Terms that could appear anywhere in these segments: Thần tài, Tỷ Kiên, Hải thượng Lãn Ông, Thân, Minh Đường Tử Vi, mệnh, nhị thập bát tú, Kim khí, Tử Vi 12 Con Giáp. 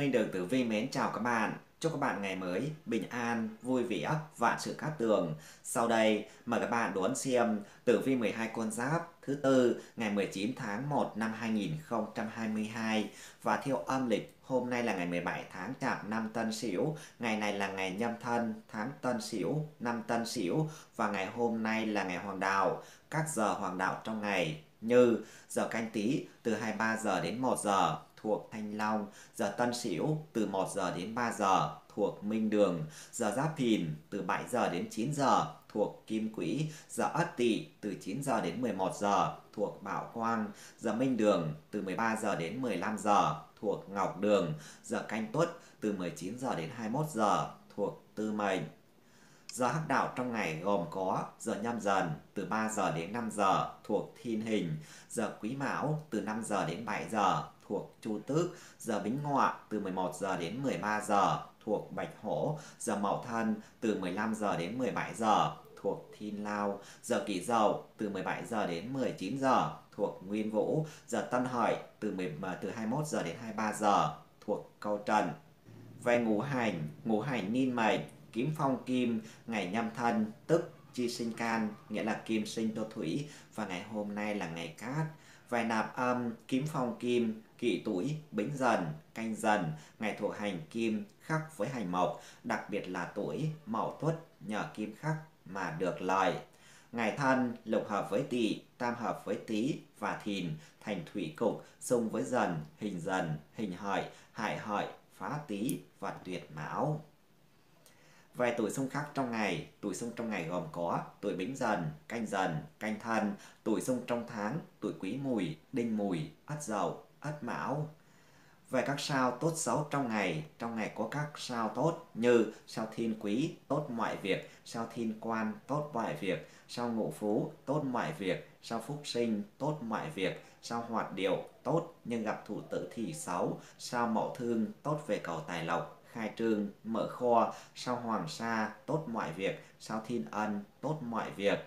Minh Đường Tử Vi mến chào các bạn. Chúc các bạn ngày mới bình an, vui vẻ, vạn sự cát tường. Sau đây mời các bạn đón xem Tử Vi 12 Con Giáp thứ Tư ngày 19 tháng 1 năm 2022 và theo âm lịch. Hôm nay là ngày 17 tháng Chạp năm Tân Sửu, ngày này là ngày Nhâm Thân, tháng Tân Sửu, năm Tân Sửu và ngày hôm nay là ngày Hoàng đạo. Các giờ Hoàng đạo trong ngày như giờ Canh Tý từ 23 giờ đến 1 giờ thuộc Thanh Long, giờ Tân Sửu từ 1 giờ đến 3 giờ thuộc Minh Đường, giờ Giáp Thìn từ 7 giờ đến 9 giờ thuộc Kim Quỹ, giờ Ất Tỵ từ 9 giờ đến 11 giờ thuộc Bảo Quang, giờ Minh Đường từ 13 giờ đến 15 giờ thuộc Ngọc Đường, giờ Canh Tuất từ 19 giờ đến 21 giờ thuộc Tư Mệnh. Giờ hắc đạo trong ngày gồm có giờ Nhâm Dần từ 3 giờ đến 5 giờ thuộc Thiên Hình, giờ Quý Mão từ 5 giờ đến 7 giờ thuộc Chu Tước, giờ Bính Ngọ từ 11 giờ đến 13 giờ thuộc Bạch Hổ, giờ Mậu Thân từ 15 giờ đến 17 giờ thuộc Thiên Lao, giờ Kỷ Dậu từ 17 giờ đến 19 giờ thuộc Nguyên Vũ, giờ Tân Hợi từ 21 giờ đến 23 giờ thuộc Câu Trần. Về ngũ hành niên mệnh, Kim phong kim, ngày Nhâm Thân tức chi sinh can, nghĩa là kim sinh đô thủy và ngày hôm nay là ngày cát. Về nạp âm, Kim phong kim, Kỷ Tủi, Bính Dần, Canh Dần, ngày thuộc hành kim khắc với hành mộc, đặc biệt là tuổi Mậu Tuất nhờ kim khắc mà được lời. Ngày Thân lục hợp với Tỵ, tam hợp với Tý và Thìn thành thủy cục, xung với Dần, Hình Hợi, Hải Hợi, phá Tý và Tuyệt Mão. Về tuổi xung khắc trong ngày, tuổi xung trong ngày gồm có tuổi Bính Dần, Canh Thân, tuổi xung trong tháng, tuổi Quý Mùi, Đinh Mùi, Ất Dậu, Ất Mão. Về các sao tốt xấu trong ngày có các sao tốt như sao Thiên Quý, tốt mọi việc, sao Thiên Quan, tốt mọi việc, sao Ngũ Phú, tốt mọi việc, sao Phúc Sinh, tốt mọi việc, sao Hoạt Điệu, tốt nhưng gặp thủ tử thì xấu, sao Mậu Thương, tốt về cầu tài lộc, khai trương, mở kho, sao Hoàng Sa, tốt mọi việc, sao Thiên Ân, tốt mọi việc.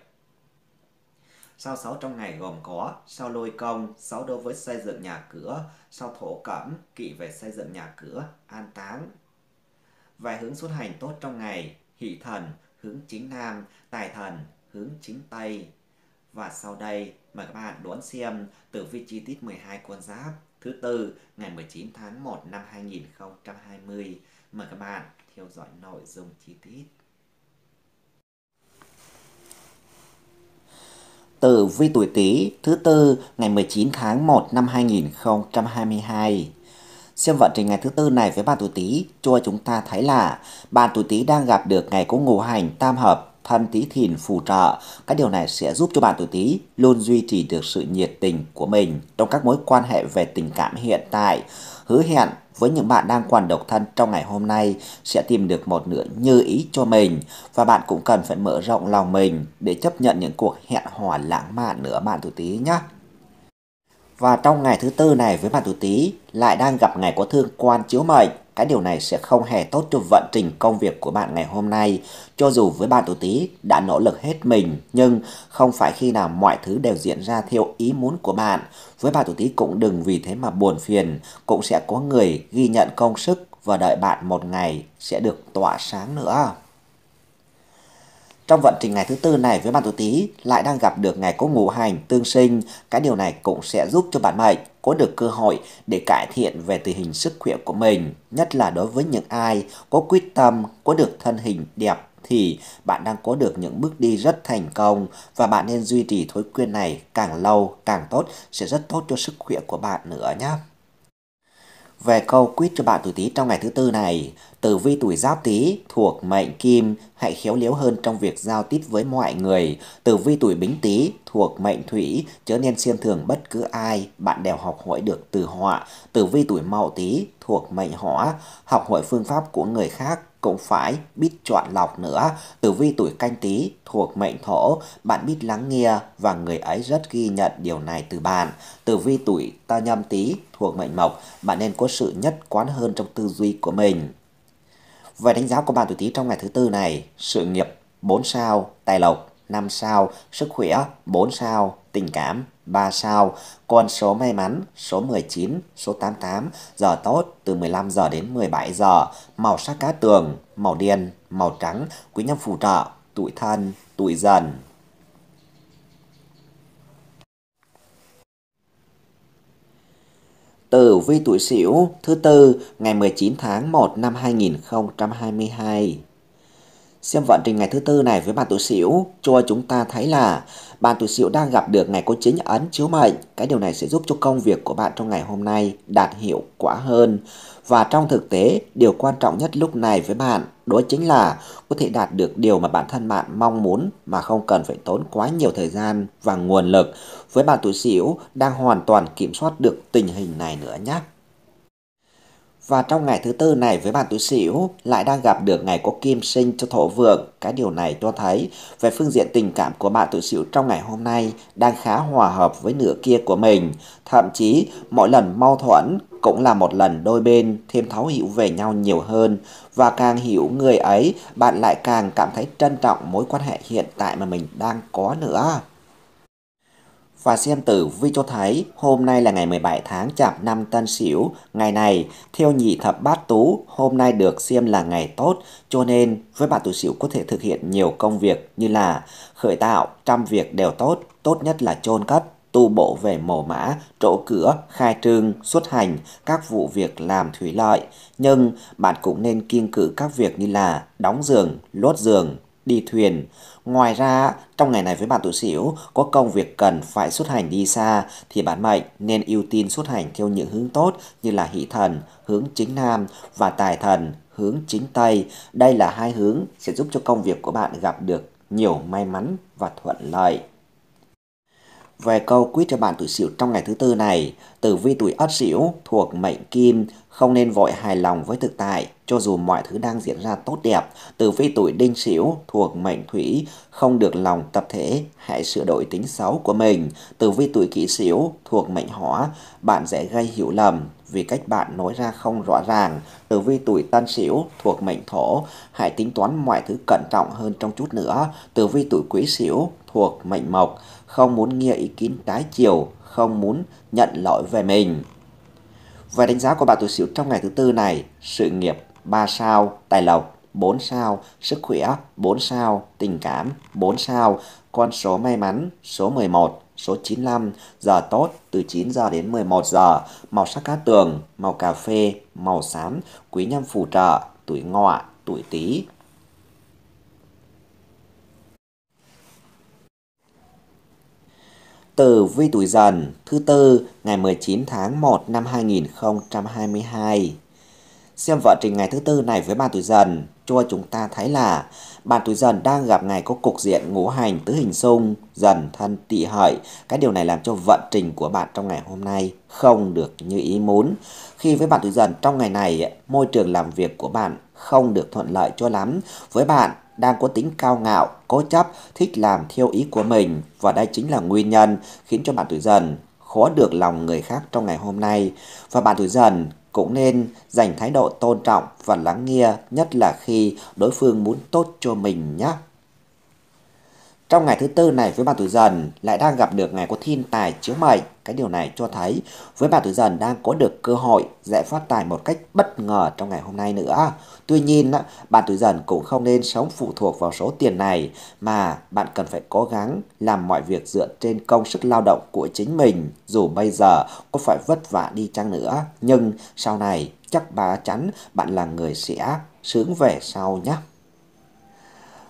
Sao xấu trong ngày gồm có sao Lôi Công, xấu đối với xây dựng nhà cửa, sao Thổ Cẩm, kỵ về xây dựng nhà cửa, an táng. Vài hướng xuất hành tốt trong ngày, Hỷ Thần hướng chính Nam, Tài Thần hướng chính Tây. Và sau đây mời các bạn đón xem tử vi chi tiết 12 con giáp thứ Tư ngày 19 tháng 1 năm 2020. Mời các bạn theo dõi nội dung chi tiết. Tử vi tuổi Tý thứ Tư ngày 19 tháng 1 năm 2022. Xem vận trình ngày thứ Tư này với bạn tuổi Tý, cho chúng ta thấy là bạn tuổi Tý đang gặp được ngày có ngũ hành tam hợp Thân Tý Thìn phù trợ. Cái điều này sẽ giúp cho bạn tuổi Tý luôn duy trì được sự nhiệt tình của mình trong các mối quan hệ về tình cảm hiện tại. Hứa hẹn với những bạn đang còn độc thân trong ngày hôm nay sẽ tìm được một nửa như ý cho mình, và bạn cũng cần phải mở rộng lòng mình để chấp nhận những cuộc hẹn hò lãng mạn nữa bạn tuổi Tý nhé. Và trong ngày thứ Tư này với bạn tuổi Tý lại đang gặp ngày có thương quan chiếu mệnh. Cái điều này sẽ không hề tốt cho vận trình công việc của bạn ngày hôm nay. Cho dù với bạn tuổi Tý đã nỗ lực hết mình, nhưng không phải khi nào mọi thứ đều diễn ra theo ý muốn của bạn. Với bạn tuổi Tý cũng đừng vì thế mà buồn phiền, cũng sẽ có người ghi nhận công sức và đợi bạn một ngày sẽ được tỏa sáng nữa. Trong vận trình ngày thứ Tư này với bạn tuổi Tý lại đang gặp được ngày có ngũ hành tương sinh. Cái điều này cũng sẽ giúp cho bạn mệnh có được cơ hội để cải thiện về tình hình sức khỏe của mình. Nhất là đối với những ai có quyết tâm có được thân hình đẹp thì bạn đang có được những bước đi rất thành công, và bạn nên duy trì thói quen này càng lâu càng tốt, sẽ rất tốt cho sức khỏe của bạn nữa nhé. Về câu quyết cho bạn tuổi Tý trong ngày thứ Tư này, tử vi tuổi Giáp Tý thuộc mệnh kim, hãy khéo léo hơn trong việc giao tiếp với mọi người. Tử vi tuổi Bính Tý thuộc mệnh thủy, chớ nên xem thường bất cứ ai, bạn đều học hỏi được từ họ. Tử vi tuổi Mậu Tý thuộc mệnh hỏa, học hỏi phương pháp của người khác cũng phải biết chọn lọc nữa. Tử vi tuổi Canh Tý thuộc mệnh thổ, bạn biết lắng nghe và người ấy rất ghi nhận điều này từ bạn. Tử vi tuổi Nhâm Tý thuộc mệnh mộc, bạn nên có sự nhất quán hơn trong tư duy của mình. Về đánh giá của bạn tuổi Tý trong ngày thứ Tư này, sự nghiệp 4 sao, tài lộc 5 sao, sức khỏe 4 sao, Tình cảm 3 sao, con số may mắn số 19, số 88, giờ tốt từ 15 giờ đến 17 giờ, màu sắc cát tường, màu đen, màu trắng, quý nhân phù trợ, tuổi Thân, tuổi Dần. Tử vi tuổi Sửu thứ tư ngày 19 tháng 1 năm 2022. Xem vận trình ngày thứ tư này với bạn tuổi Sửu cho chúng ta thấy là bạn tuổi Sửu đang gặp được ngày có chính ấn chiếu mệnh. Cái điều này sẽ giúp cho công việc của bạn trong ngày hôm nay đạt hiệu quả hơn. Và trong thực tế, điều quan trọng nhất lúc này với bạn đó chính là có thể đạt được điều mà bản thân bạn mong muốn mà không cần phải tốn quá nhiều thời gian và nguồn lực. Với bạn tuổi Sửu đang hoàn toàn kiểm soát được tình hình này nữa nhé. Và trong ngày thứ tư này với bạn tuổi Sửu lại đang gặp được ngày có kim sinh cho Thổ Vượng. Cái điều này cho thấy về phương diện tình cảm của bạn tuổi Sửu trong ngày hôm nay đang khá hòa hợp với nửa kia của mình. Thậm chí mỗi lần mâu thuẫn cũng là một lần đôi bên thêm thấu hiểu về nhau nhiều hơn. Và càng hiểu người ấy, bạn lại càng cảm thấy trân trọng mối quan hệ hiện tại mà mình đang có nữa. Và xem tử vi cho thấy hôm nay là ngày 17 tháng Chạp năm Tân Sửu. Ngày này theo nhị thập bát tú, hôm nay được xem là ngày tốt, cho nên với bạn tuổi Sửu có thể thực hiện nhiều công việc như là khởi tạo, trăm việc đều tốt, tốt nhất là chôn cất, tu bổ về mồ mã, trổ cửa, khai trương, xuất hành, các vụ việc làm thủy lợi. Nhưng bạn cũng nên kiêng cữ các việc như là đóng giường, lót giường, đi thuyền. Ngoài ra, trong ngày này với bạn tuổi Sửu có công việc cần phải xuất hành đi xa thì bản mệnh nên ưu tiên xuất hành theo những hướng tốt như là hỷ thần hướng chính nam và tài thần hướng chính tây. Đây là hai hướng sẽ giúp cho công việc của bạn gặp được nhiều may mắn và thuận lợi. Về câu quyết cho bạn tuổi Sửu trong ngày thứ tư này, tử vi tuổi Ất Sửu thuộc mệnh Kim, không nên vội hài lòng với thực tại cho dù mọi thứ đang diễn ra tốt đẹp. Tử vi tuổi Đinh Sửu thuộc mệnh Thủy, không được lòng tập thể, hãy sửa đổi tính xấu của mình. Tử vi tuổi Kỷ Sửu thuộc mệnh Hỏa, bạn dễ gây hiểu lầm vì cách bạn nói ra không rõ ràng. Tử vi tuổi Tân Sửu thuộc mệnh Thổ, hãy tính toán mọi thứ cẩn trọng hơn trong chút nữa. Tử vi tuổi Quý Sửu thuộc mệnh Mộc, không muốn nghe ý kiến trái chiều, không muốn nhận lỗi về mình. Về đánh giá của bạn tuổi Sửu trong ngày thứ tư này, sự nghiệp 3 sao, tài lộc 4 sao, sức khỏe 4 sao, tình cảm 4 sao, con số may mắn số 11, số 95, giờ tốt từ 9 giờ đến 11 giờ, màu sắc cát tường, màu cà phê, màu xám, quý nhân phù trợ, tuổi Ngọ, tuổi Tý. Tử vi tuổi Dần thứ tư ngày 19 tháng 1 năm 2022. Xem vận trình ngày thứ tư này với bạn tuổi Dần cho chúng ta thấy là bạn tuổi Dần đang gặp ngày có cục diện ngũ hành tứ hình xung Dần Thân Tỵ Hợi. Cái điều này làm cho vận trình của bạn trong ngày hôm nay không được như ý muốn. Khi với bạn tuổi Dần trong ngày này, môi trường làm việc của bạn không được thuận lợi cho lắm. Với bạn đang có tính cao ngạo, cố chấp, thích làm theo ý của mình. Và đây chính là nguyên nhân khiến cho bạn tuổi Dần khó được lòng người khác trong ngày hôm nay. Và bạn tuổi Dần cũng nên dành thái độ tôn trọng và lắng nghe, nhất là khi đối phương muốn tốt cho mình nhé. Trong ngày thứ tư này với bạn tuổi Dần lại đang gặp được ngày có thiên tài chiếu mệnh. Cái điều này cho thấy với bạn tuổi Dần đang có được cơ hội dễ phát tài một cách bất ngờ trong ngày hôm nay nữa. Tuy nhiên, bạn tuổi Dần cũng không nên sống phụ thuộc vào số tiền này mà bạn cần phải cố gắng làm mọi việc dựa trên công sức lao động của chính mình. Dù bây giờ có phải vất vả đi chăng nữa, nhưng sau này chắc bà chắn bạn là người sẽ sướng về sau nhé.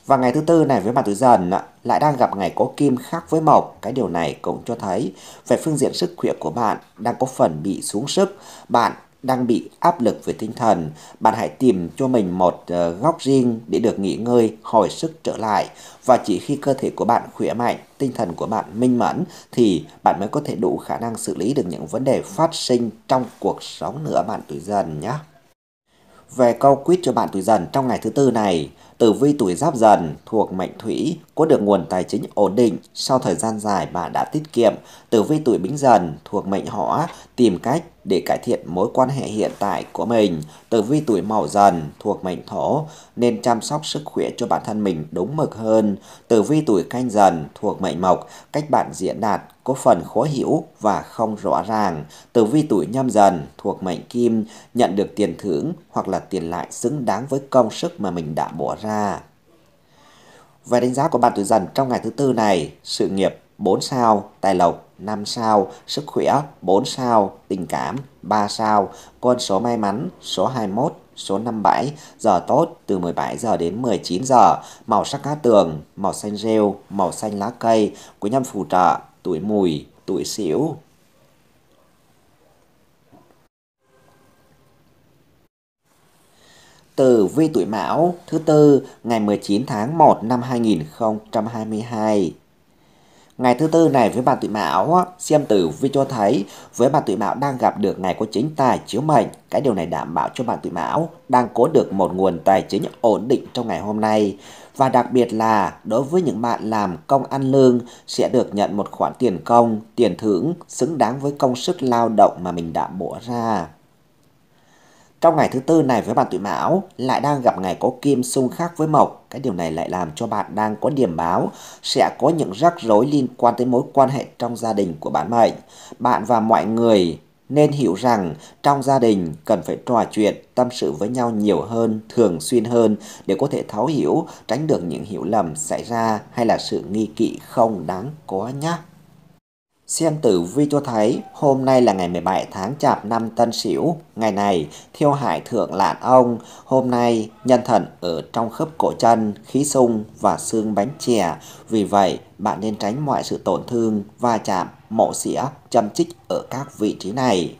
Và ngày thứ tư này với bạn tuổi Dần lại đang gặp ngày có kim khắc với mộc. Cái điều này cũng cho thấy về phương diện sức khỏe của bạn đang có phần bị xuống sức. Bạn đang bị áp lực về tinh thần. Bạn hãy tìm cho mình một góc riêng để được nghỉ ngơi, hồi sức trở lại. Và chỉ khi cơ thể của bạn khỏe mạnh, tinh thần của bạn minh mẫn thì bạn mới có thể đủ khả năng xử lý được những vấn đề phát sinh trong cuộc sống nữa bạn tuổi Dần nhé. Về câu quyết cho bạn tuổi Dần trong ngày thứ tư này, tử vi tuổi Giáp Dần thuộc mệnh Thủy, có được nguồn tài chính ổn định sau thời gian dài bạn đã tiết kiệm. Tử vi tuổi Bính Dần thuộc mệnh Hỏa, tìm cách để cải thiện mối quan hệ hiện tại của mình. Tử vi tuổi Mậu Dần thuộc mệnh Thổ nên chăm sóc sức khỏe cho bản thân mình đúng mực hơn. Tử vi tuổi Canh Dần thuộc mệnh Mộc, cách bạn diễn đạt có phần khó hiểu và không rõ ràng. Tử vi tuổi Nhâm Dần thuộc mệnh Kim, nhận được tiền thưởng hoặc là tiền lại xứng đáng với công sức mà mình đã bỏ ra. Về đánh giá của bạn tuổi Dần trong ngày thứ tư này, sự nghiệp 4 sao, tài lộc 5 sao, sức khỏe 4 sao, tình cảm 3 sao, con số may mắn số 21, số 57, giờ tốt từ 17 giờ đến 19 giờ, màu sắc cát tường, màu xanh rêu, màu xanh lá cây, quý nhân phù trợ, tuổi Mùi, tuổi Sửu. Tử vi tuổi Mão thứ tư ngày 19 tháng 1 năm 2022. Ngày thứ tư này với bạn tuổi Mão, xem tử vi cho thấy với bạn tuổi Mão đang gặp được ngày có chính tài chiếu mệnh. Cái điều này đảm bảo cho bạn tuổi Mão đang có được một nguồn tài chính ổn định trong ngày hôm nay. Và đặc biệt là đối với những bạn làm công ăn lương sẽ được nhận một khoản tiền công, tiền thưởng xứng đáng với công sức lao động mà mình đã bỏ ra. Trong ngày thứ tư này với bạn tuổi Mão lại đang gặp ngày có Kim xung khắc với Mộc. Cái điều này lại làm cho bạn đang có điểm báo sẽ có những rắc rối liên quan tới mối quan hệ trong gia đình của bạn mệnh. Bạn và mọi người nên hiểu rằng trong gia đình cần phải trò chuyện, tâm sự với nhau nhiều hơn, thường xuyên hơn để có thể thấu hiểu, tránh được những hiểu lầm xảy ra hay là sự nghi kỵ không đáng có nhé. Xem tử vi cho thấy hôm nay là ngày 17 tháng Chạp năm Tân Sửu. Ngày này theo Hải thượng Lãn Ông, hôm nay nhân thần ở trong khớp cổ chân, khí sung và xương bánh chè. Vì vậy bạn nên tránh mọi sự tổn thương, va chạm, mổ xỉa, châm chích ở các vị trí này.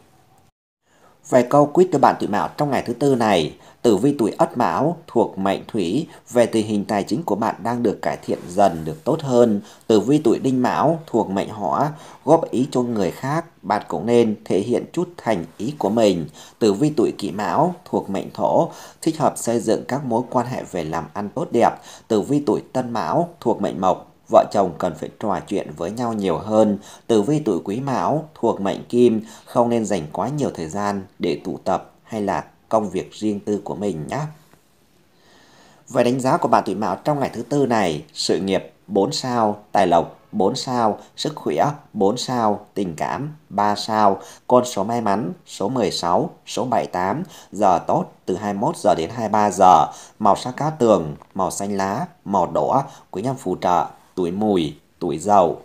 Về câu quýt cho bạn tuổi Mão trong ngày thứ tư này, tử vi tuổi Ất Mão thuộc mệnh Thủy, về tình hình tài chính của bạn đang được cải thiện dần, được tốt hơn. Tử vi tuổi Đinh Mão thuộc mệnh Hỏa, góp ý cho người khác, bạn cũng nên thể hiện chút thành ý của mình. Tử vi tuổi Kỷ Mão thuộc mệnh Thổ, thích hợp xây dựng các mối quan hệ về làm ăn tốt đẹp. Tử vi tuổi Tân Mão thuộc mệnh Mộc, vợ chồng cần phải trò chuyện với nhau nhiều hơn. Tử vi tuổi Quý Mão thuộc mệnh Kim, không nên dành quá nhiều thời gian để tụ tập hay là công việc riêng tư của mình nhé. Về đánh giá của bạn tuổi Mão trong ngày thứ tư này, sự nghiệp 4 sao, tài lộc 4 sao, sức khỏe 4 sao, tình cảm 3 sao, con số may mắn số 16, số 78, giờ tốt từ 21 giờ đến 23 giờ, màu sắc cát tường, màu xanh lá, màu đỏ, quý nhân phù trợ, tuổi Mùi, tuổi Dậu.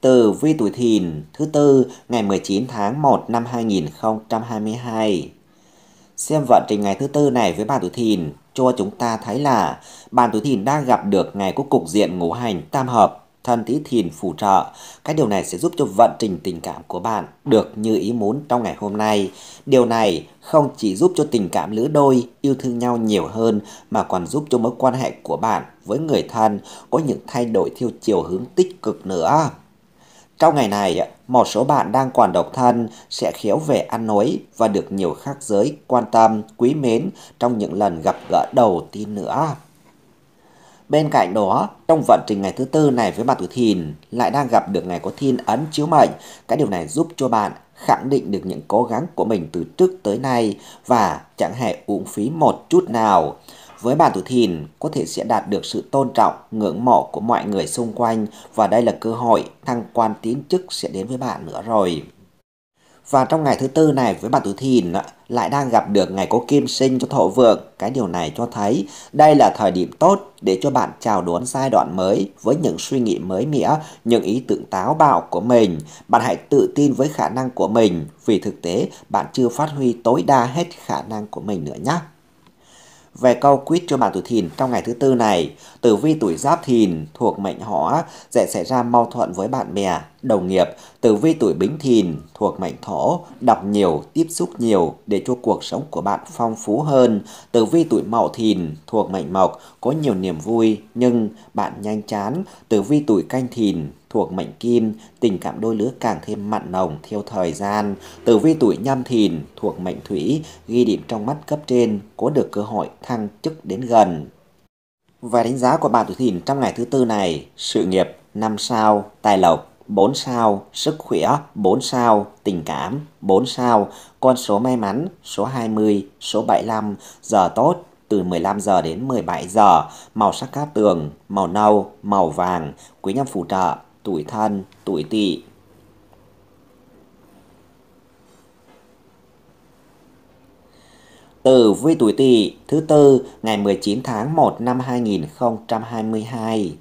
Tử vi tuổi Thìn thứ tư ngày 19 tháng 1 năm 2022. Xem vận trình ngày thứ tư này với bạn tuổi Thìn cho chúng ta thấy là bạn tuổi Thìn đang gặp được ngày có cục diện ngũ hành tam hợp, Thân Tý Thìn phù trợ. Cái điều này sẽ giúp cho vận trình tình cảm của bạn được như ý muốn trong ngày hôm nay. Điều này không chỉ giúp cho tình cảm lứa đôi yêu thương nhau nhiều hơn mà còn giúp cho mối quan hệ của bạn với người thân có những thay đổi theo chiều hướng tích cực nữa. Trong ngày này, một số bạn đang còn độc thân sẽ khéo về ăn nói và được nhiều khác giới quan tâm, quý mến trong những lần gặp gỡ đầu tiên nữa. Bên cạnh đó, trong vận trình ngày thứ tư này với bạn tuổi Thìn lại đang gặp được ngày có Thiên ấn chiếu mệnh. Cái điều này giúp cho bạn khẳng định được những cố gắng của mình từ trước tới nay và chẳng hề uổng phí một chút nào. Với bạn tuổi Thìn có thể sẽ đạt được sự tôn trọng, ngưỡng mộ của mọi người xung quanh và đây là cơ hội thăng quan tiến chức sẽ đến với bạn nữa rồi. Và trong ngày thứ tư này với bạn tuổi Thìn lại đang gặp được ngày có Kim sinh cho Thổ Vượng. Cái điều này cho thấy đây là thời điểm tốt để cho bạn chào đón giai đoạn mới với những suy nghĩ mới mẻ, những ý tưởng táo bạo của mình. Bạn hãy tự tin với khả năng của mình vì thực tế bạn chưa phát huy tối đa hết khả năng của mình nữa nhé. Về câu quýt cho bạn tuổi Thìn trong ngày thứ tư này, tử vi tuổi Giáp Thìn thuộc mệnh Hỏa, dễ xảy ra mâu thuẫn với bạn bè, đồng nghiệp. Tử vi tuổi Bính Thìn thuộc mệnh Thổ, đọc nhiều, tiếp xúc nhiều để cho cuộc sống của bạn phong phú hơn. Tử vi tuổi Mậu Thìn thuộc mệnh Mộc, có nhiều niềm vui nhưng bạn nhanh chán. Tử vi tuổi Canh Thìn thuộc mệnh Kim, tình cảm đôi lứa càng thêm mặn nồng theo thời gian. Tử vi tuổi Nhâm Thìn thuộc mệnh Thủy, ghi điểm trong mắt cấp trên, có được cơ hội thăng chức đến gần. Về đánh giá của bạn tuổi Thìn trong ngày thứ tư này, sự nghiệp 5 sao tài lộc, 4 sao sức khỏe, 4 sao tình cảm, 4 sao con số may mắn, số 20, số 75, giờ tốt từ 15 giờ đến 17 giờ, màu sắc cát tường, màu nâu, màu vàng, quý nhân phù trợ, tuổi Thân, tuổi Tỵ. Tử vi tuổi Tỵ thứ tư ngày 19 tháng 1 năm 2022.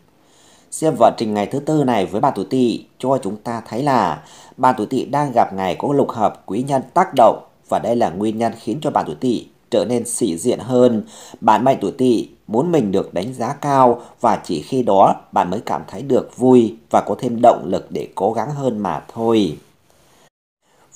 Xem vận trình ngày thứ tư này với bạn tuổi Tỵ cho chúng ta thấy là bạn tuổi Tỵ đang gặp ngày có lục hợp quý nhân tác động, và đây là nguyên nhân khiến cho bạn tuổi Tỵ trở nên sĩ diện hơn. Bạn mệnh tuổi Tỵ muốn mình được đánh giá cao, và chỉ khi đó bạn mới cảm thấy được vui và có thêm động lực để cố gắng hơn mà thôi.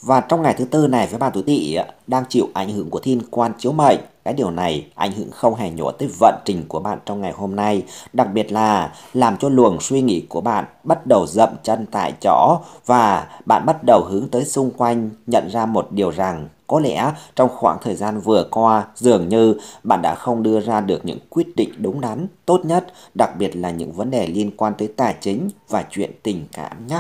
Và trong ngày thứ tư này với bạn tuổi Tỵ đang chịu ảnh hưởng của thiên quan chiếu mệnh. Cái điều này ảnh hưởng không hề nhỏ tới vận trình của bạn trong ngày hôm nay, đặc biệt là làm cho luồng suy nghĩ của bạn bắt đầu dậm chân tại chỗ, và bạn bắt đầu hướng tới xung quanh, nhận ra một điều rằng có lẽ trong khoảng thời gian vừa qua dường như bạn đã không đưa ra được những quyết định đúng đắn, tốt nhất, đặc biệt là những vấn đề liên quan tới tài chính và chuyện tình cảm nhé.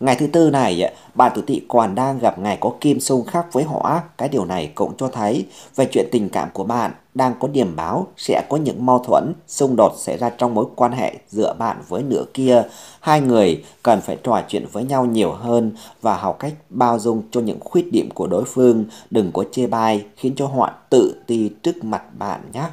Ngày thứ tư này, bạn tuổi Tỵ còn đang gặp ngày có kim xung khắc với hỏa. Cái điều này cũng cho thấy về chuyện tình cảm của bạn đang có điểm báo sẽ có những mâu thuẫn, xung đột xảy ra trong mối quan hệ giữa bạn với nửa kia. Hai người cần phải trò chuyện với nhau nhiều hơn và học cách bao dung cho những khuyết điểm của đối phương. Đừng có chê bai khiến cho họ tự ti trước mặt bạn nhé.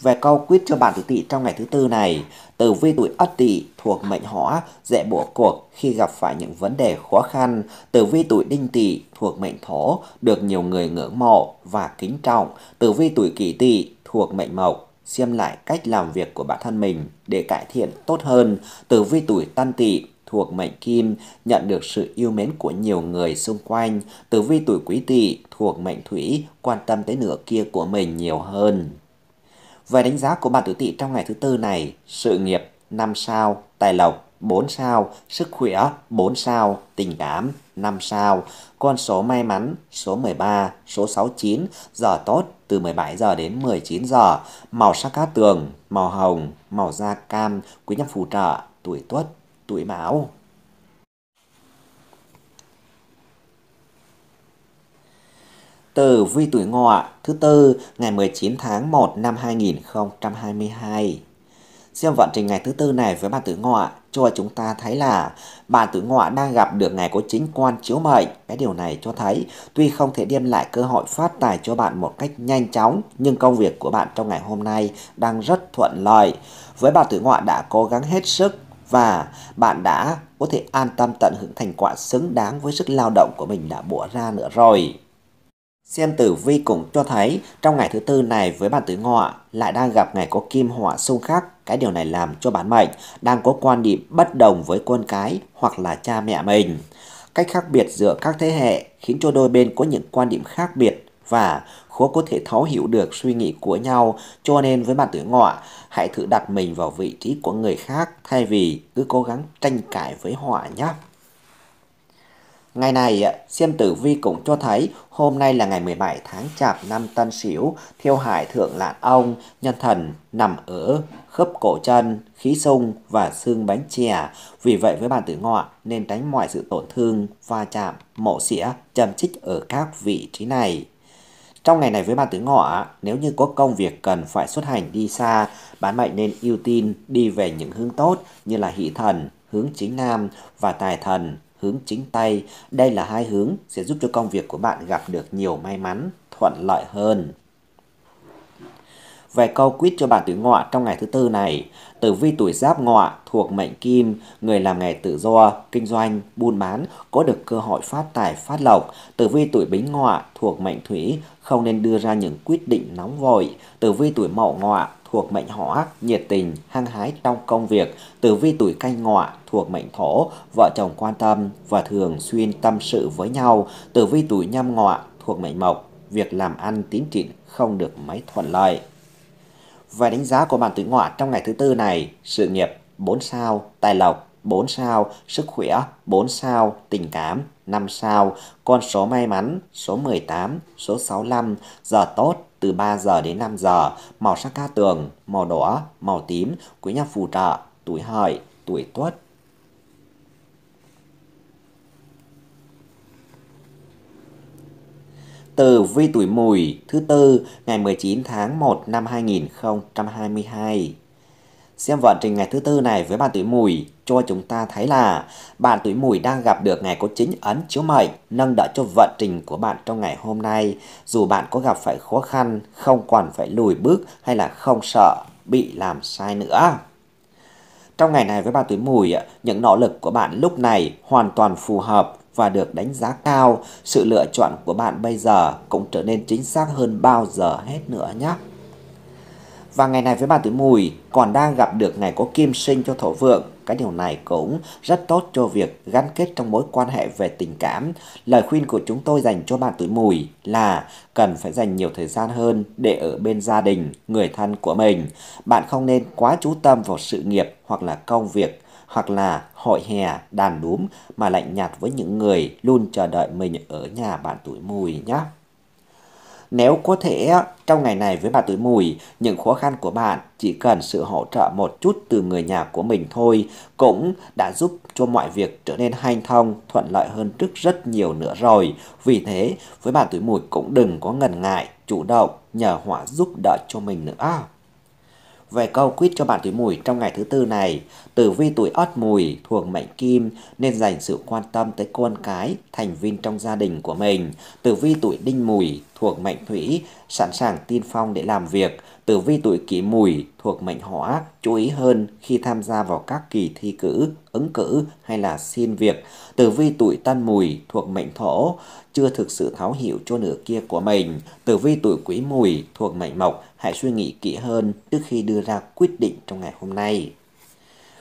Về câu quyết cho bạn tuổi Tỵ trong ngày thứ tư này, tử vi tuổi Ất Tỵ thuộc mệnh Hỏa, dễ bỏ cuộc khi gặp phải những vấn đề khó khăn. Tử vi tuổi Đinh Tỵ thuộc mệnh Thổ, được nhiều người ngưỡng mộ và kính trọng. Tử vi tuổi Kỷ Tỵ thuộc mệnh Mộc, xem lại cách làm việc của bản thân mình để cải thiện tốt hơn. Tử vi tuổi Tân Tỵ thuộc mệnh Kim, nhận được sự yêu mến của nhiều người xung quanh. Tử vi tuổi Quý Tỵ thuộc mệnh Thủy, quan tâm tới nửa kia của mình nhiều hơn. Về đánh giá của bạn tuổi Tỵ trong ngày thứ tư này, sự nghiệp 5 sao, tài lộc 4 sao, sức khỏe 4 sao, tình cảm 5 sao, con số may mắn, số 13, số 69, giờ tốt từ 17 giờ đến 19 giờ, màu sắc cát tường, màu hồng, màu da cam, quý nhân phù trợ, tuổi Tuất, tuổi Mão. Tử vi tuổi Ngọ thứ tư ngày 19 tháng 1 năm 2022. Xem vận trình ngày thứ tư này với bạn tuổi Ngọ cho chúng ta thấy là bạn tuổi Ngọ đang gặp được ngày có chính quan chiếu mệnh. Cái điều này cho thấy tuy không thể đem lại cơ hội phát tài cho bạn một cách nhanh chóng, nhưng công việc của bạn trong ngày hôm nay đang rất thuận lợi. Với bạn tuổi Ngọ đã cố gắng hết sức và bạn đã có thể an tâm tận hưởng thành quả xứng đáng với sức lao động của mình đã bỏ ra nữa rồi. Xem tử vi cũng cho thấy trong ngày thứ tư này với bạn tuổi Ngọ lại đang gặp ngày có kim hỏa xung khắc. Cái điều này làm cho bản mệnh đang có quan điểm bất đồng với con cái hoặc là cha mẹ mình. Cách khác biệt giữa các thế hệ khiến cho đôi bên có những quan điểm khác biệt và khó có thể thấu hiểu được suy nghĩ của nhau. Cho nên với bạn tuổi Ngọ, hãy thử đặt mình vào vị trí của người khác thay vì cứ cố gắng tranh cãi với họ nhé. Ngày này, xem tử vi cũng cho thấy hôm nay là ngày 17 tháng Chạp năm Tân Sửu, theo Hải thượng Lãn Ông, nhân thần nằm ở khớp cổ chân, khí xung và xương bánh chè. Vì vậy với bạn tuổi Ngọ nên tránh mọi sự tổn thương, va chạm, mổ xỉa, châm chích ở các vị trí này. Trong ngày này với bạn tuổi Ngọ, nếu như có công việc cần phải xuất hành đi xa, bản mệnh nên ưu tiên đi về những hướng tốt như là hỷ thần, hướng chính nam và tài thần, hướng chính tây. Đây là hai hướng sẽ giúp cho công việc của bạn gặp được nhiều may mắn, thuận lợi hơn. Về câu quyết cho bạn tuổi Ngọ trong ngày thứ tư này, tử vi tuổi Giáp Ngọ thuộc mệnh Kim, người làm nghề tự do, kinh doanh, buôn bán có được cơ hội phát tài phát lộc. Tử vi tuổi Bính Ngọ thuộc mệnh Thủy, không nên đưa ra những quyết định nóng vội. Tử vi tuổi Mậu Ngọ thuộc mệnh Hỏa, nhiệt tình, hăng hái trong công việc. Tử vi tuổi Canh Ngọ thuộc mệnh Thổ, vợ chồng quan tâm và thường xuyên tâm sự với nhau. Tử vi tuổi Nhâm Ngọ thuộc mệnh Mộc, việc làm ăn tín trịn không được mấy thuận lợi. Về đánh giá của bạn tuổi Ngọ trong ngày thứ tư này, sự nghiệp 4 sao, tài lộc 4 sao, sức khỏe 4 sao, tình cảm 5 sao, con số may mắn, số 18, số 65, giờ tốt từ 3 giờ đến 5 giờ, màu sắc cát tường, màu đỏ, màu tím, quý nhân phù trợ, tuổi Hợi, tuổi Tuất. Tử vi tuổi Mùi thứ tư ngày 19 tháng 1 năm 2022. Xem vận trình ngày thứ tư này với bạn tuổi Mùi cho chúng ta thấy là bạn tuổi Mùi đang gặp được ngày có chính ấn chiếu mệnh, nâng đỡ cho vận trình của bạn trong ngày hôm nay. Dù bạn có gặp phải khó khăn, không còn phải lùi bước hay là không sợ bị làm sai nữa. Trong ngày này với bạn tuổi Mùi, những nỗ lực của bạn lúc này hoàn toàn phù hợp và được đánh giá cao. Sự lựa chọn của bạn bây giờ cũng trở nên chính xác hơn bao giờ hết nữa nhé. Và ngày này với bạn tuổi Mùi còn đang gặp được ngày có kim sinh cho thổ vượng. Cái điều này cũng rất tốt cho việc gắn kết trong mối quan hệ về tình cảm. Lời khuyên của chúng tôi dành cho bạn tuổi Mùi là cần phải dành nhiều thời gian hơn để ở bên gia đình, người thân của mình. Bạn không nên quá chú tâm vào sự nghiệp hoặc là công việc, hoặc là hội hè, đàn đúm mà lạnh nhạt với những người luôn chờ đợi mình ở nhà bạn tuổi Mùi nhé. Nếu có thể, trong ngày này với bạn tuổi Mùi, những khó khăn của bạn chỉ cần sự hỗ trợ một chút từ người nhà của mình thôi cũng đã giúp cho mọi việc trở nên hanh thông, thuận lợi hơn trước rất nhiều nữa rồi. Vì thế, với bạn tuổi Mùi cũng đừng có ngần ngại, chủ động, nhờ họ giúp đỡ cho mình nữa. Về câu quyết cho bạn tuổi Mùi trong ngày thứ tư này, tử vi tuổi Ất Mùi thuộc mệnh Kim nên dành sự quan tâm tới con cái, thành viên trong gia đình của mình. Tử vi tuổi Đinh Mùi thuộc mệnh Thủy sẵn sàng tiên phong để làm việc. Tử vi tuổi Kỷ Mùi thuộc mệnh Hỏa chú ý hơn khi tham gia vào các kỳ thi cử, ứng cử hay là xin việc. Tử vi tuổi Tân Mùi thuộc mệnh Thổ chưa thực sự thấu hiểu cho nửa kia của mình. Tử vi tuổi Quý Mùi thuộc mệnh Mộc hãy suy nghĩ kỹ hơn trước khi đưa ra quyết định trong ngày hôm nay.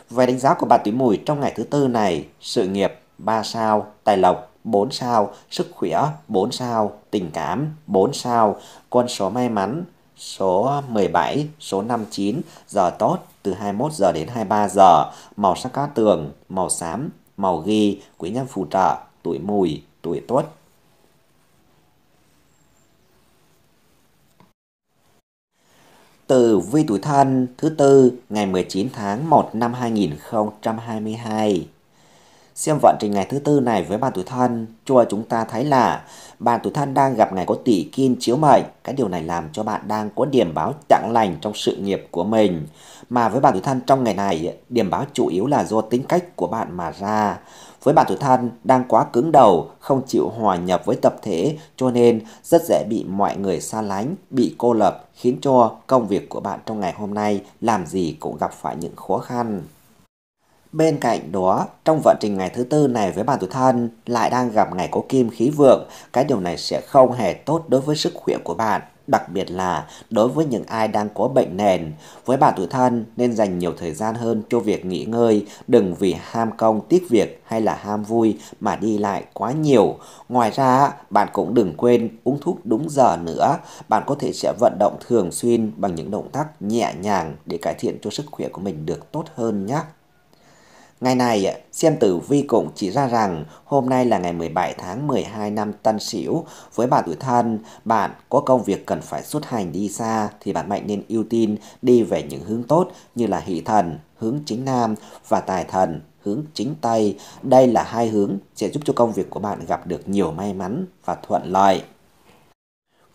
Về đánh giá của bạn tuổi Mùi trong ngày thứ tư này, sự nghiệp 3 sao, tài lộc 4 sao, sức khỏe 4 sao, tình cảm 4 sao, con số may mắn số 17, số 59, giờ tốt từ 21 giờ đến 23 giờ, màu sắc cát tường, màu xám, màu ghi, quý nhân phù trợ, tuổi Mùi, tuổi Tuất. Tử vi tuổi Thân thứ tư ngày 19 tháng 1 năm 2022. Xem vận trình ngày thứ tư này với bạn tuổi Thân cho chúng ta thấy là bạn tuổi Thân đang gặp ngày có tỷ kim chiếu mệnh. Cái điều này làm cho bạn đang có điểm báo chẳng lành trong sự nghiệp của mình. Mà với bạn tuổi Thân trong ngày này, điểm báo chủ yếu là do tính cách của bạn mà ra. Với bạn tuổi Thân đang quá cứng đầu, không chịu hòa nhập với tập thể cho nên rất dễ bị mọi người xa lánh, bị cô lập, khiến cho công việc của bạn trong ngày hôm nay làm gì cũng gặp phải những khó khăn. Bên cạnh đó, trong vận trình ngày thứ tư này với bạn tuổi Thân lại đang gặp ngày có kim khí vượng. Cái điều này sẽ không hề tốt đối với sức khỏe của bạn, đặc biệt là đối với những ai đang có bệnh nền. Với bạn tuổi Thân nên dành nhiều thời gian hơn cho việc nghỉ ngơi, đừng vì ham công tiếc việc hay là ham vui mà đi lại quá nhiều. Ngoài ra, bạn cũng đừng quên uống thuốc đúng giờ nữa. Bạn có thể sẽ vận động thường xuyên bằng những động tác nhẹ nhàng để cải thiện cho sức khỏe của mình được tốt hơn nhé. Ngày này, xem tử vi cũng chỉ ra rằng hôm nay là ngày 17 tháng 12 năm Tân Sửu. Với bạn tuổi Thân, bạn có công việc cần phải xuất hành đi xa thì bạn mệnh nên ưu tiên đi về những hướng tốt như là hỷ thần, hướng chính nam và tài thần, hướng chính tây. Đây là hai hướng sẽ giúp cho công việc của bạn gặp được nhiều may mắn và thuận lợi.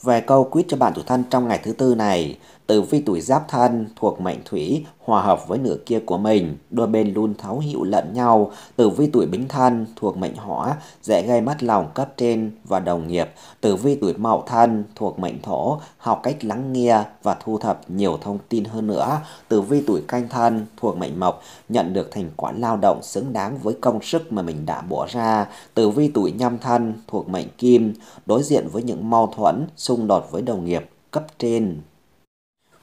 Về câu quyết cho bạn tuổi Thân trong ngày thứ tư này, tử vi tuổi Giáp Thân thuộc mệnh Thủy hòa hợp với nửa kia của mình, đôi bên luôn thấu hiểu lẫn nhau. Tử vi tuổi Bính Thân thuộc mệnh Hỏa dễ gây mất lòng cấp trên và đồng nghiệp. Tử vi tuổi Mậu Thân thuộc mệnh Thổ học cách lắng nghe và thu thập nhiều thông tin hơn nữa. Tử vi tuổi Canh Thân thuộc mệnh Mộc nhận được thành quả lao động xứng đáng với công sức mà mình đã bỏ ra. Tử vi tuổi Nhâm Thân thuộc mệnh Kim đối diện với những mâu thuẫn, xung đột với đồng nghiệp, cấp trên.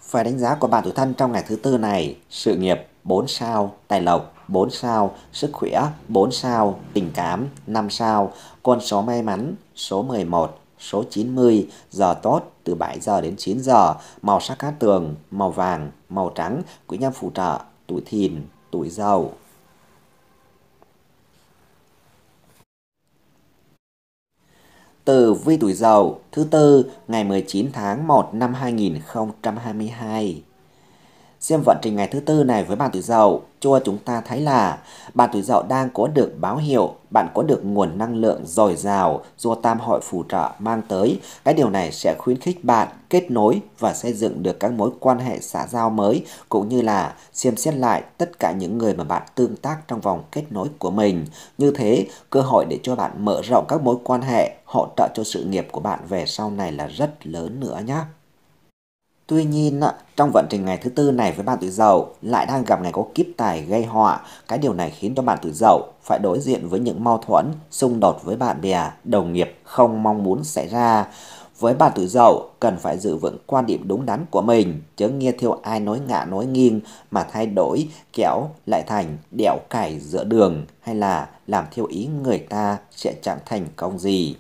Phải đánh giá của bạn tuổi Thân trong ngày thứ tư này, sự nghiệp 4 sao, tài lộc 4 sao, sức khỏe 4 sao, tình cảm 5 sao, con số may mắn số 11, số 90, giờ tốt từ 7 giờ đến 9 giờ, màu sắc cát tường, màu vàng, màu trắng, quý nhân phù trợ, tuổi Thìn, tuổi Dậu. Tử vi tuổi Dậu thứ tư ngày 19 tháng 1 năm 2022. Xem vận trình ngày thứ tư này với bạn Tuổi Dậu cho chúng ta thấy là bạn Tuổi Dậu đang có được báo hiệu bạn có được nguồn năng lượng dồi dào do tam hội phù trợ mang tới. Cái điều này sẽ khuyến khích bạn kết nối và xây dựng được các mối quan hệ xã giao mới, cũng như là xem xét lại tất cả những người mà bạn tương tác trong vòng kết nối của mình. Như thế, cơ hội để cho bạn mở rộng các mối quan hệ hỗ trợ cho sự nghiệp của bạn về sau này là rất lớn nữa nhé. Tuy nhiên, trong vận trình ngày thứ tư này với bạn Tuổi Dậu lại đang gặp ngày có kiếp tài gây họa. Cái điều này khiến cho bạn Tuổi Dậu phải đối diện với những mâu thuẫn, xung đột với bạn bè, đồng nghiệp không mong muốn xảy ra. Với bạn Tuổi Dậu cần phải giữ vững quan điểm đúng đắn của mình, chứ nghe theo ai nói ngả nói nghiêng mà thay đổi kéo lại thành đẹo cày giữa đường, hay là làm theo ý người ta sẽ chẳng thành công gì.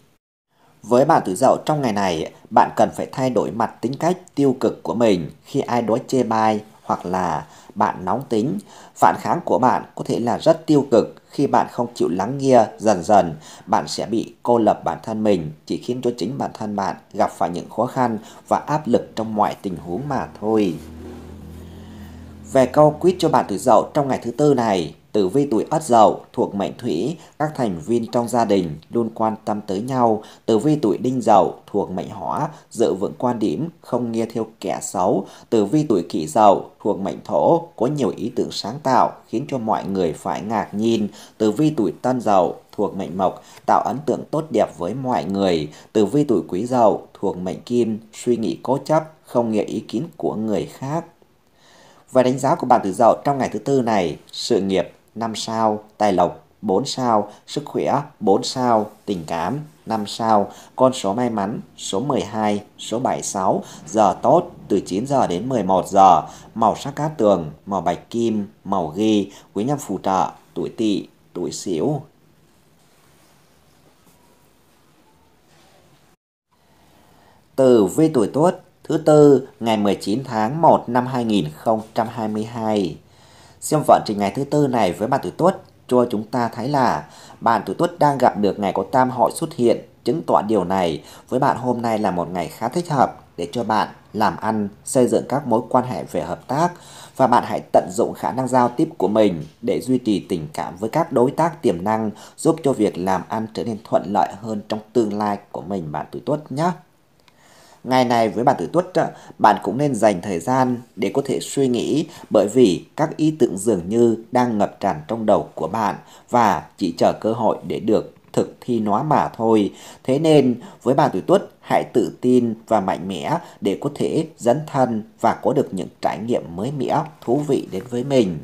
Với bạn Tuổi Dậu trong ngày này, bạn cần phải thay đổi mặt tính cách tiêu cực của mình khi ai đó chê bai hoặc là bạn nóng tính. Phản kháng của bạn có thể là rất tiêu cực khi bạn không chịu lắng nghe, dần dần bạn sẽ bị cô lập bản thân mình, chỉ khiến cho chính bản thân bạn gặp phải những khó khăn và áp lực trong mọi tình huống mà thôi. Về câu quýt cho bạn Tuổi Dậu trong ngày thứ tư này, tử vi tuổi Ất Dậu thuộc mệnh Thủy, các thành viên trong gia đình luôn quan tâm tới nhau. Tử vi tuổi Đinh Dậu thuộc mệnh Hỏa, giữ vững quan điểm, không nghe theo kẻ xấu. Tử vi tuổi Kỷ Dậu thuộc mệnh Thổ, có nhiều ý tưởng sáng tạo khiến cho mọi người phải ngạc nhiên. Tử vi tuổi Tân Dậu thuộc mệnh Mộc, tạo ấn tượng tốt đẹp với mọi người. Tử vi tuổi Quý Dậu thuộc mệnh Kim, suy nghĩ cố chấp, không nghe ý kiến của người khác. Và đánh giá của bạn Tử Dậu trong ngày thứ tư này, sự nghiệp 5 sao, tài lộc 4 sao, sức khỏe 4 sao, tình cảm 5 sao, con số may mắn số 12, số 76, giờ tốt từ 9 giờ đến 11 giờ, màu sắc cát tường, màu bạch kim, màu ghi, quý nhân phù trợ, tuổi Tỵ, tuổi Sửu. Tử vi tuổi Tuất thứ tư ngày 19 tháng 1 năm 2022. Xem vận trình ngày thứ tư này với bạn Tuổi Tuất cho chúng ta thấy là bạn Tuổi Tuất đang gặp được ngày có tam hội xuất hiện, chứng tỏ điều này với bạn hôm nay là một ngày khá thích hợp để cho bạn làm ăn, xây dựng các mối quan hệ về hợp tác, và bạn hãy tận dụng khả năng giao tiếp của mình để duy trì tình cảm với các đối tác tiềm năng, giúp cho việc làm ăn trở nên thuận lợi hơn trong tương lai của mình bạn Tuổi Tuất nhé. Ngày này với bạn Tuổi Tuất, bạn cũng nên dành thời gian để có thể suy nghĩ, bởi vì các ý tưởng dường như đang ngập tràn trong đầu của bạn và chỉ chờ cơ hội để được thực thi nó mà thôi. Thế nên với bạn Tuổi Tuất, hãy tự tin và mạnh mẽ để có thể dấn thân và có được những trải nghiệm mới mẻ, thú vị đến với mình.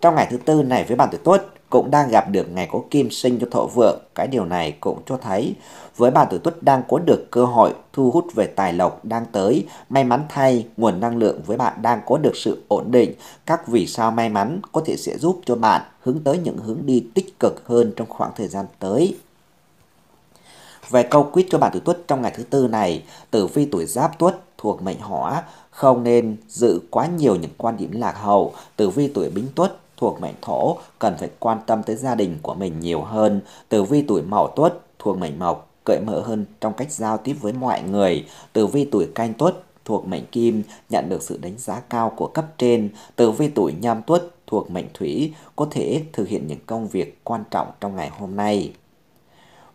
Trong ngày thứ tư này với bạn Tuổi Tuất cũng đang gặp được ngày có kim sinh cho Thổ Vượng. Cái điều này cũng cho thấy với bạn Tuổi Tuất đang có được cơ hội thu hút về tài lộc đang tới. May mắn thay, nguồn năng lượng với bạn đang có được sự ổn định. Các vì sao may mắn có thể sẽ giúp cho bạn hướng tới những hướng đi tích cực hơn trong khoảng thời gian tới. Về câu quýt cho bạn Tuổi Tuất trong ngày thứ tư này, tử vi tuổi Giáp Tuất thuộc mệnh Hỏa, không nên giữ quá nhiều những quan điểm lạc hậu. Tử vi tuổi Bính Tuất thuộc mệnh Thổ, cần phải quan tâm tới gia đình của mình nhiều hơn. Tử vi tuổi Mậu Tuất thuộc mệnh Mộc, cởi mở hơn trong cách giao tiếp với mọi người. Tử vi tuổi Canh Tuất thuộc mệnh Kim, nhận được sự đánh giá cao của cấp trên. Tử vi tuổi Nhâm Tuất thuộc mệnh Thủy, có thể thực hiện những công việc quan trọng trong ngày hôm nay.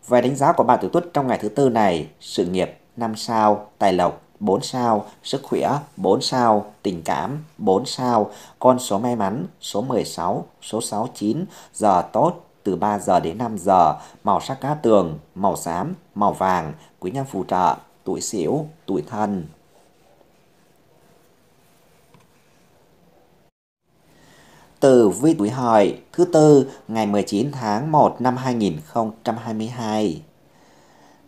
Về đánh giá của bạn Tuổi Tuất trong ngày thứ tư này, sự nghiệp 5 sao, tài lộc 4 sao, sức khỏe 4 sao, tình cảm 4 sao, con số may mắn số 16, số 69, giờ tốt từ 3 giờ đến 5 giờ, màu sắc cát tường, màu xám, màu vàng, quý nhân phù trợ, tuổi Sửu, tuổi Thân. Tử vi tuổi Hợi thứ tư ngày 19 tháng 1 năm 2022.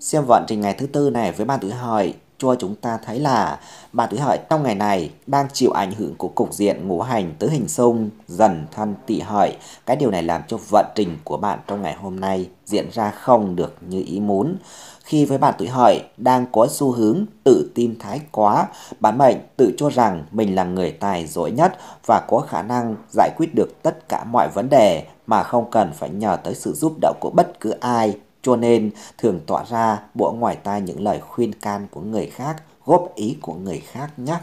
Xem vận trình ngày thứ tư này với bạn Tuổi Hợi cho chúng ta thấy là bạn Tuổi Hợi trong ngày này đang chịu ảnh hưởng của cục diện ngũ hành tứ hình xung dần thân Tỵ Hợi. Cái điều này làm cho vận trình của bạn trong ngày hôm nay diễn ra không được như ý muốn. Khi với bạn Tuổi Hợi đang có xu hướng tự tin thái quá, bản mệnh tự cho rằng mình là người tài giỏi nhất và có khả năng giải quyết được tất cả mọi vấn đề mà không cần phải nhờ tới sự giúp đỡ của bất cứ ai. Cho nên thường tỏa ra bộ ngoài tai những lời khuyên can của người khác, góp ý của người khác nhé.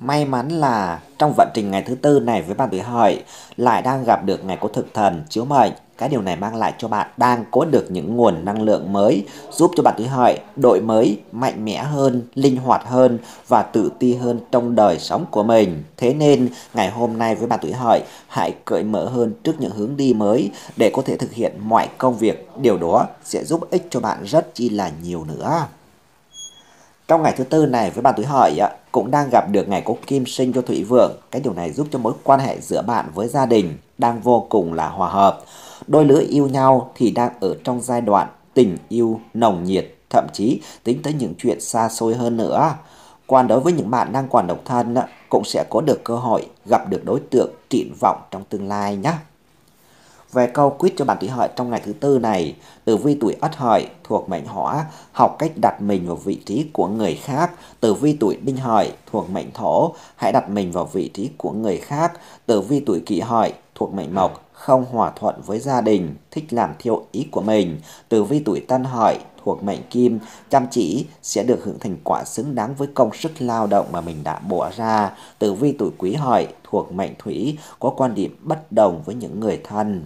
May mắn là trong vận trình ngày thứ tư này với bạn tuổi Hợi lại đang gặp được ngày có thực thần chiếu mệnh. Cái điều này mang lại cho bạn đang có được những nguồn năng lượng mới, giúp cho bạn tuổi Hợi đổi mới, mạnh mẽ hơn, linh hoạt hơn và tự ti hơn trong đời sống của mình. Thế nên ngày hôm nay với bạn tuổi Hợi hãy cởi mở hơn trước những hướng đi mới để có thể thực hiện mọi công việc. Điều đó sẽ giúp ích cho bạn rất chi là nhiều nữa. Trong ngày thứ tư này với bạn tuổi Hợi cũng đang gặp được ngày có kim sinh cho thủy vượng. Cái điều này giúp cho mối quan hệ giữa bạn với gia đình đang vô cùng là hòa hợp. Đôi lứa yêu nhau thì đang ở trong giai đoạn tình yêu nồng nhiệt, thậm chí tính tới những chuyện xa xôi hơn nữa. Còn đối với những bạn đang còn độc thân cũng sẽ có được cơ hội gặp được đối tượng triển vọng trong tương lai nhé. Về câu quyết cho bạn tuổi Hợi trong ngày thứ tư này, tử vi tuổi Ất Hợi thuộc mệnh Hỏa, học cách đặt mình vào vị trí của người khác. Tử vi tuổi Đinh Hợi thuộc mệnh Thổ, hãy đặt mình vào vị trí của người khác. Tử vi tuổi Kỷ Hợi thuộc mệnh Mộc, không hòa thuận với gia đình, thích làm theo ý của mình. Tử vi tuổi Tân Hợi thuộc mệnh Kim, chăm chỉ sẽ được hưởng thành quả xứng đáng với công sức lao động mà mình đã bỏ ra. Tử vi tuổi Quý Hợi thuộc mệnh Thủy, có quan điểm bất đồng với những người thân.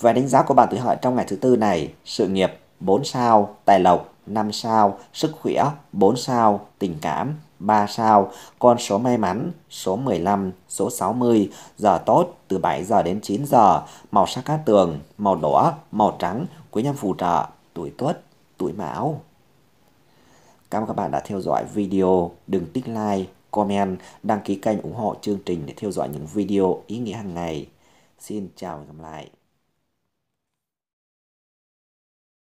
Về đánh giá của bạn tuổi Hợi trong ngày thứ tư này, sự nghiệp 4 sao, tài lộc 5 sao, sức khỏe 4 sao, tình cảm 3 sao, con số may mắn số 15, số 60, giờ tốt từ 7 giờ đến 9 giờ, màu sắc cát tường, màu đỏ, màu trắng, quý nhân phù trợ, tuổi Tuất, tuổi Mão. Cảm ơn các bạn đã theo dõi video, đừng tích like, comment, đăng ký kênh ủng hộ chương trình để theo dõi những video ý nghĩa hàng ngày. Xin chào và hẹn gặp lại.